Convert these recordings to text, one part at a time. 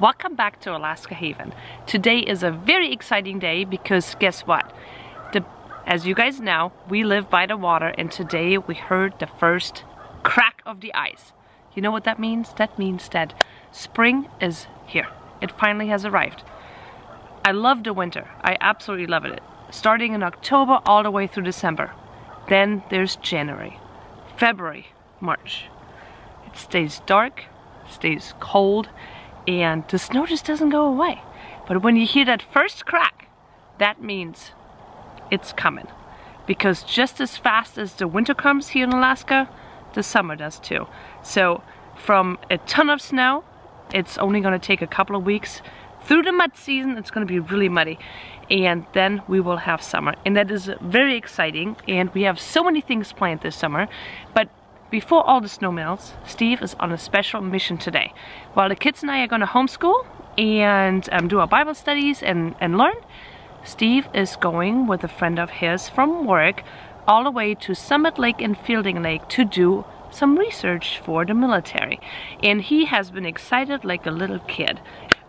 Welcome back to Alaska Haven. Today is a very exciting day because guess what? As you guys know, we live by the water, and today we heard the first crack of the ice. You know what that means? That means that spring is here. It finally has arrived. I love the winter. I absolutely love it. Starting in October all the way through December. Then there's January, February, March. It stays dark, stays cold, and the snow just doesn't go away. But when you hear that first crack, that means it's coming. Because just as fast as the winter comes here in Alaska, the summer does too. So from a ton of snow, it's only going to take a couple of weeks. Through the mud season, it's going to be really muddy. And then we will have summer. And that is very exciting. And we have so many things planned this summer. But before all the snow melts, Steve is on a special mission today. While the kids and I are going to homeschool and do our Bible studies and learn, Steve is going with a friend of his from work all the way to Summit Lake and Fielding Lake to do some research for the military. And he has been excited like a little kid.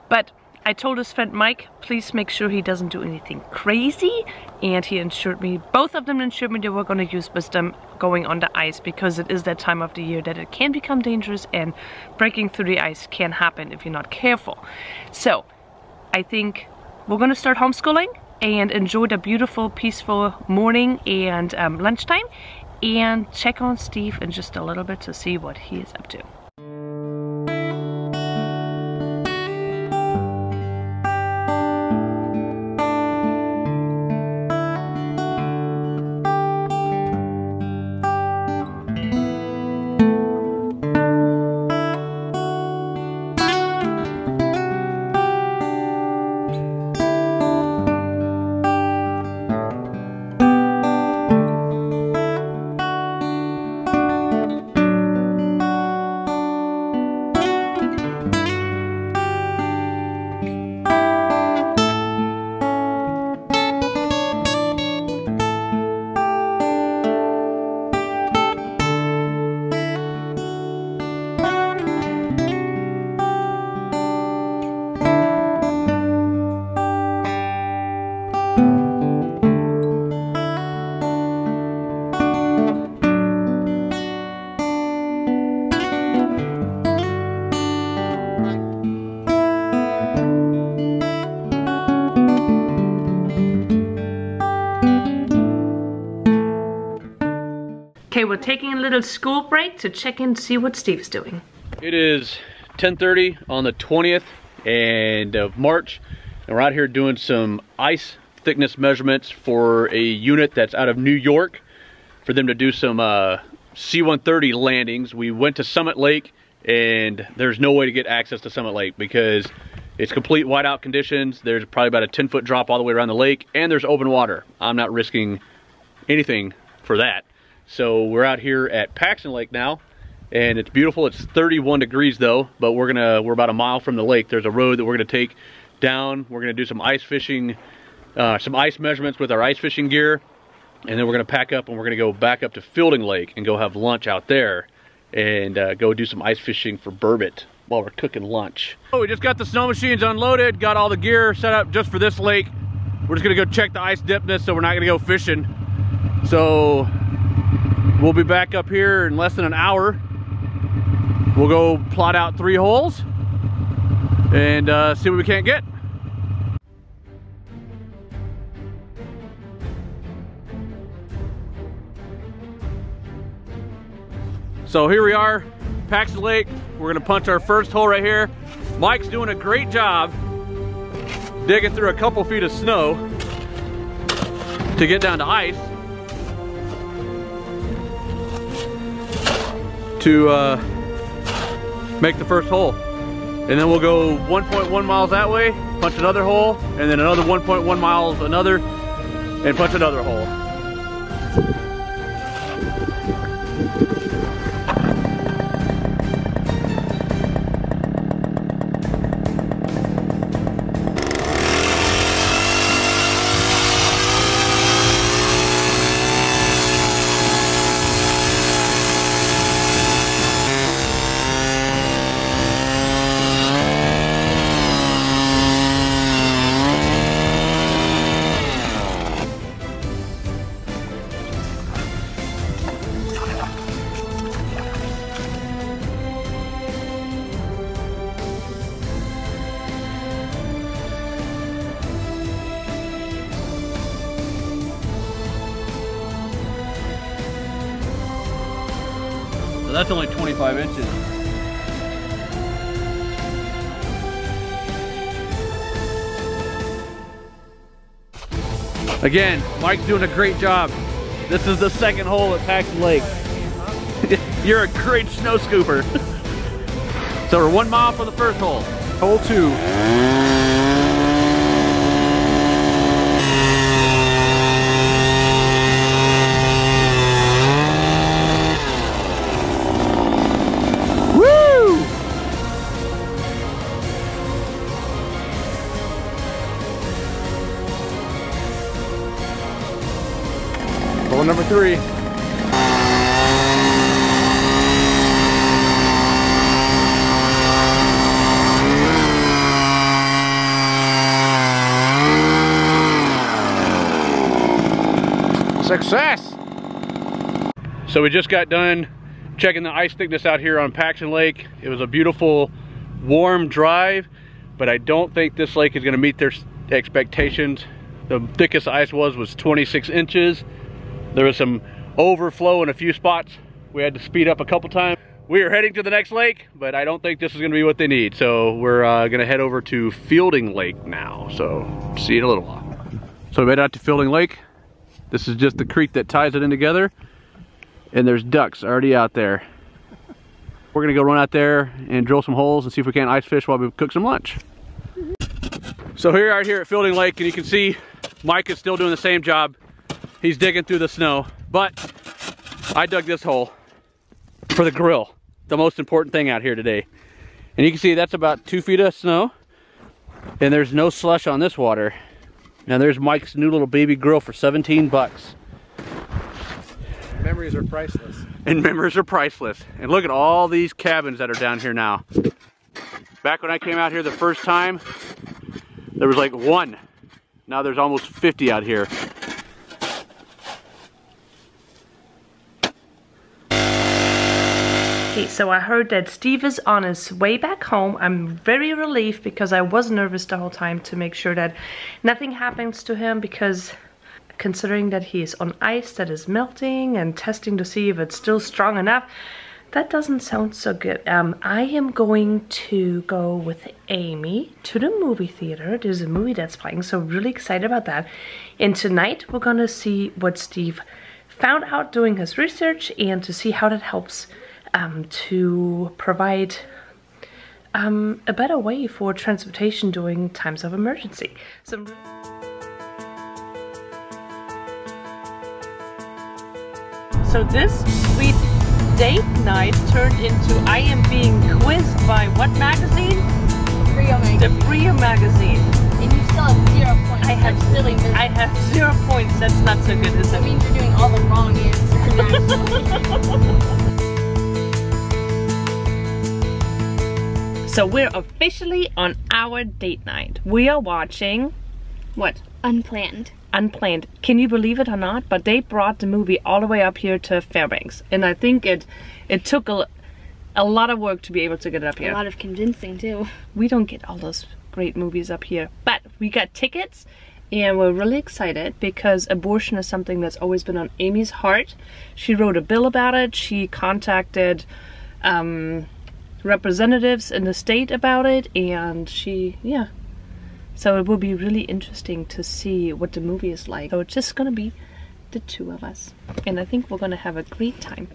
But I told his friend Mike, please make sure he doesn't do anything crazy, and he insured me, both of them insured me, they were going to use wisdom going on the ice, because it is that time of the year that it can become dangerous and breaking through the ice can happen if you're not careful. So I think we're going to start homeschooling and enjoy the beautiful, peaceful morning and lunchtime, and check on Steve in just a little bit to see what he is up to. We're taking a little school break to check in and see what Steve's doing. It is 10:30 on the 20th of March, and we're out here doing some ice thickness measurements for a unit that's out of New York for them to do some C-130 landings. We went to Summit Lake, and there's no way to get access to Summit Lake because it's complete whiteout conditions. There's probably about a 10-foot drop all the way around the lake, and there's open water. I'm not risking anything for that. So we're out here at Paxson Lake now, and it's beautiful. It's 31 degrees though, but we're about a mile from the lake. There's a road that we're gonna take down. We're gonna do some ice fishing, some ice measurements with our ice fishing gear, and then we're gonna pack up and we're gonna go back up to Fielding Lake and go have lunch out there, and go do some ice fishing for burbot while we're cooking lunch. Oh, we just got the snow machines unloaded, got all the gear set up just for this lake. We're just gonna go check the ice depthness, so we're not gonna go fishing. So we'll be back up here in less than an hour. We'll go plot out 3 holes and see what we can't get. So here we are, Paxson Lake. We're gonna punch our first hole right here. Mike's doing a great job digging through a couple feet of snow to get down to ice. To make the first hole. And then we'll go 1.1 miles that way, punch another hole, and then another 1.1 miles another, and punch another hole. That's only 25 inches. Again, Mike's doing a great job. This is the second hole at Paxson Lake. You're a great snow scooper. So we're 1 mile for the first hole. Hole 2. Number 3. Success! So we just got done checking the ice thickness out here on Paxson Lake. It was a beautiful, warm drive, but I don't think this lake is going to meet their expectations. The thickest ice was 26 inches. There was some overflow in a few spots. We had to speed up a couple times. We are heading to the next lake, but I don't think this is going to be what they need. So we're going to head over to Fielding Lake now. So see you in a little while. So we made out to Fielding Lake. This is just the creek that ties it in together. And there's ducks already out there. We're going to go run out there and drill some holes and see if we can't ice fish while we cook some lunch. So here we are here at Fielding Lake, and you can see Mike is still doing the same job. He's digging through the snow, but I dug this hole for the grill. The most important thing out here today. And you can see that's about 2 feet of snow, and there's no slush on this water. Now there's Mike's new little baby grill for 17 bucks. Memories are priceless. And memories are priceless. And look at all these cabins that are down here now. Back when I came out here the first time, there was like one. Now there's almost 50 out here. So I heard that Steve is on his way back home. I'm very relieved because I was nervous the whole time to make sure that nothing happens to him, because considering that he is on ice that is melting and testing to see if it's still strong enough, that doesn't sound so good. I am going to go with Amy to the movie theater. There's a movie that's playing, so really excited about that. And tonight we're gonna see what Steve found out doing his research and to see how that helps to provide a better way for transportation during times of emergency. So this sweet date night turned into I am being quizzed by what magazine? Brio magazine. The Brio magazine. And you still have 0 points. I have 0 points. That's not so good, is it? That means you're doing all the wrong answers. So we're officially on our date night. We are watching, what? Unplanned. Unplanned. Can you believe it or not? But they brought the movie all the way up here to Fairbanks. And I think it took a lot of work to be able to get it up here. A lot of convincing too. We don't get all those great movies up here. But we got tickets and we're really excited because abortion is something that's always been on Amy's heart. She wrote a bill about it. She contacted representatives in the state about it, and so it will be really interesting to see what the movie is like. So it's just gonna be the two of us, and I think we're gonna have a great time.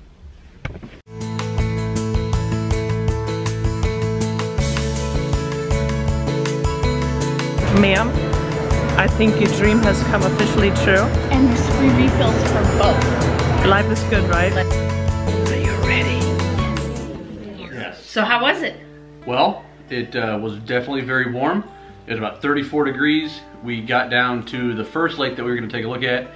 Ma'am, I think your dream has come officially true, and this free refills for both. Life is good, right? Are you ready? So how was it? Well, it was definitely very warm. It was about 34 degrees. We got down to the first lake that we were gonna take a look at,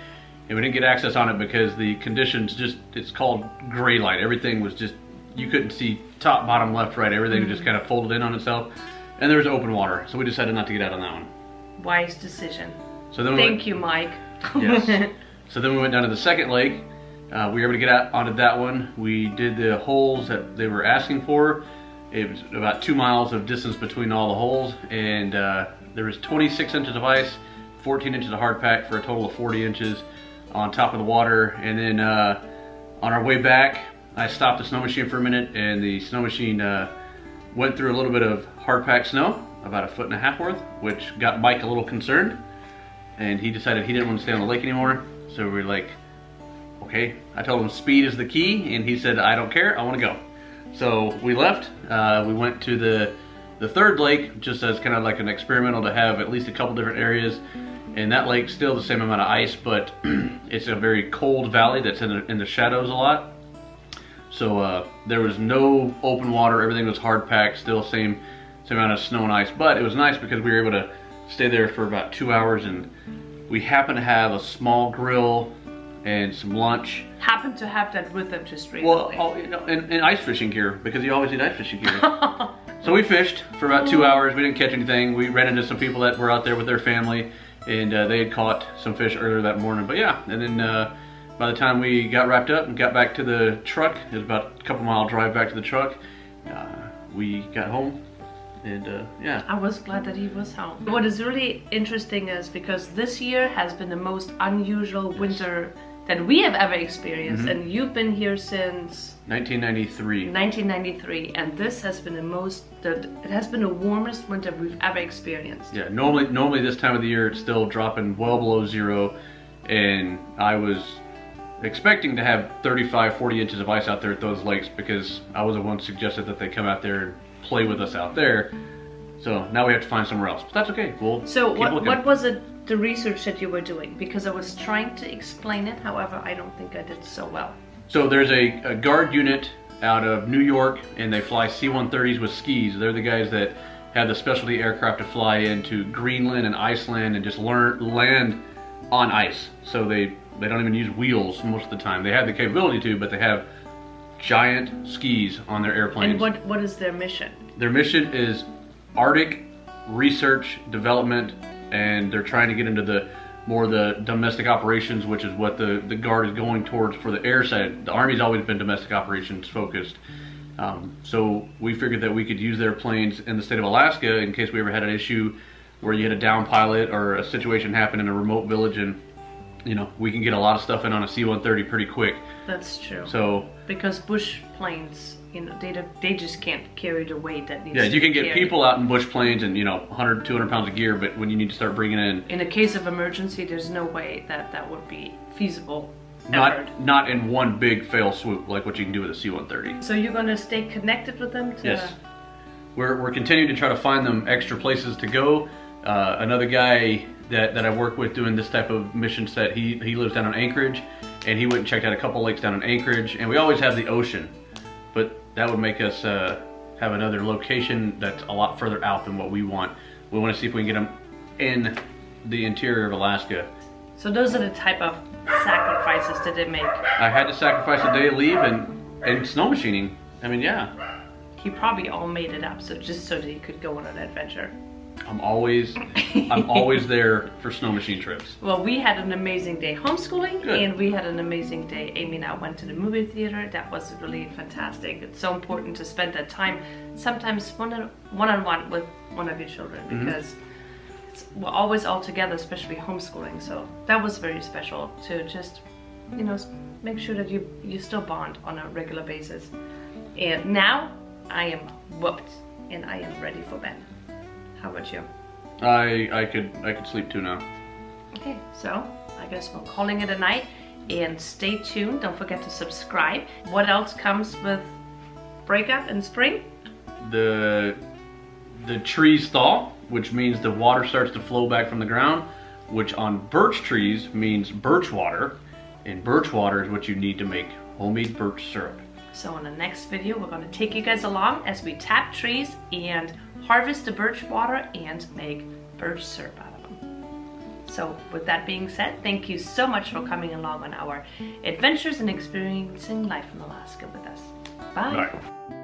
and we didn't get access on it because the conditions just, it's called gray light. Everything was just, you couldn't see top, bottom, left, right. Everything just kind of folded in on itself. And there was open water, so we decided not to get out on that one. Wise decision. So then Thank you, Mike. Yes. So then we went down to the second lake. We were able to get out onto that one. We did the holes that they were asking for. It was about 2 miles of distance between all the holes, and there was 26 inches of ice, 14 inches of hard pack for a total of 40 inches on top of the water. And then on our way back, I stopped the snow machine for a minute, and the snow machine went through a little bit of hard-packed snow, about 1.5 foot worth, which got Mike a little concerned, and he decided he didn't want to stay on the lake anymore. So we were like, okay. I told him speed is the key, and he said, I don't care, I want to go. So we left. We went to the third lake, just as kind of like an experimental, to have at least a couple different areas. And that lake's still the same amount of ice, but it's a very cold valley that's in the shadows a lot. So there was no open water, everything was hard packed, still same amount of snow and ice. But it was nice because we were able to stay there for about 2 hours, and we happened to have a small grill and some lunch. Happened to have that with them just recently. Well, you know, and ice fishing gear, because you always need ice fishing gear. So we fished for about 2 hours. We didn't catch anything. We ran into some people that were out there with their family, and they had caught some fish earlier that morning. But yeah, and then by the time we got wrapped up and got back to the truck, it was about a couple-mile drive back to the truck. We got home, and yeah. I was glad that he was home. What is really interesting is because this year has been the most unusual winter that we have ever experienced, and you've been here since 1993, and this has been the warmest winter we've ever experienced. Yeah, normally this time of the year it's still dropping well below zero, and I was expecting to have 35-40 inches of ice out there at those lakes, because I was the one who suggested that they come out there and play with us out there. So now we have to find somewhere else, but that's okay. We'll so keep looking. What was it, the research that you were doing? Because I was trying to explain it, however, I don't think I did so well. So there's a guard unit out of New York, and they fly C-130s with skis. They're the guys that have the specialty aircraft to fly into Greenland and Iceland and just land on ice. So they don't even use wheels most of the time. They have the capability to, but they have giant skis on their airplanes. And what is their mission? Their mission is Arctic research, development, and they're trying to get into the domestic operations, which is what the Guard is going towards for the air side. The Army's always been domestic operations focused. So we figured that we could use their planes in the state of Alaska in case we ever had an issue where you had a down pilot or a situation happen in a remote village, and you know, we can get a lot of stuff in on a C-130 pretty quick. That's true. So because bush planes, you know, they just can't carry the weight that needs. Yeah, you can get people out in bush planes and, you know, 100, 200 pounds of gear, but when you need to start bringing in a case of emergency, there's no way that that would be feasible. Not in one big fail swoop like what you can do with a C-130. So you're going to stay connected with them? Yes. We're continuing to try to find them extra places to go. Another guy that I work with doing this type of mission set, he lives down in Anchorage, and he went and checked out a couple lakes down in Anchorage, and we always have the ocean, but that would make us have another location that's a lot further out than what we want. We want to see if we can get them in the interior of Alaska. So those are the type of sacrifices that they make. I had to sacrifice a day of leave and snow machining. I mean, yeah. He probably all made it up, so just so that he could go on an adventure. I'm always there for snow machine trips. Well, we had an amazing day homeschooling. Good. And we had an amazing day. Amy and I went to the movie theater. That was really fantastic. It's so important to spend that time, sometimes one-on-one with one of your children, because we're always all together, especially homeschooling. So that was very special to just, you know, make sure that you still bond on a regular basis. And now I am whooped and I am ready for bed. How about you? I could sleep too now. Okay, so I guess we're calling it a night, and stay tuned. Don't forget to subscribe. What else comes with breakup in spring? The trees thaw, which means the water starts to flow back from the ground, which on birch trees means birch water, and birch water is what you need to make homemade birch syrup. So in the next video, we're going to take you guys along as we tap trees and harvest the birch water and make birch syrup out of them. So with that being said, thank you so much for coming along on our adventures and experiencing life in Alaska with us. Bye. Bye.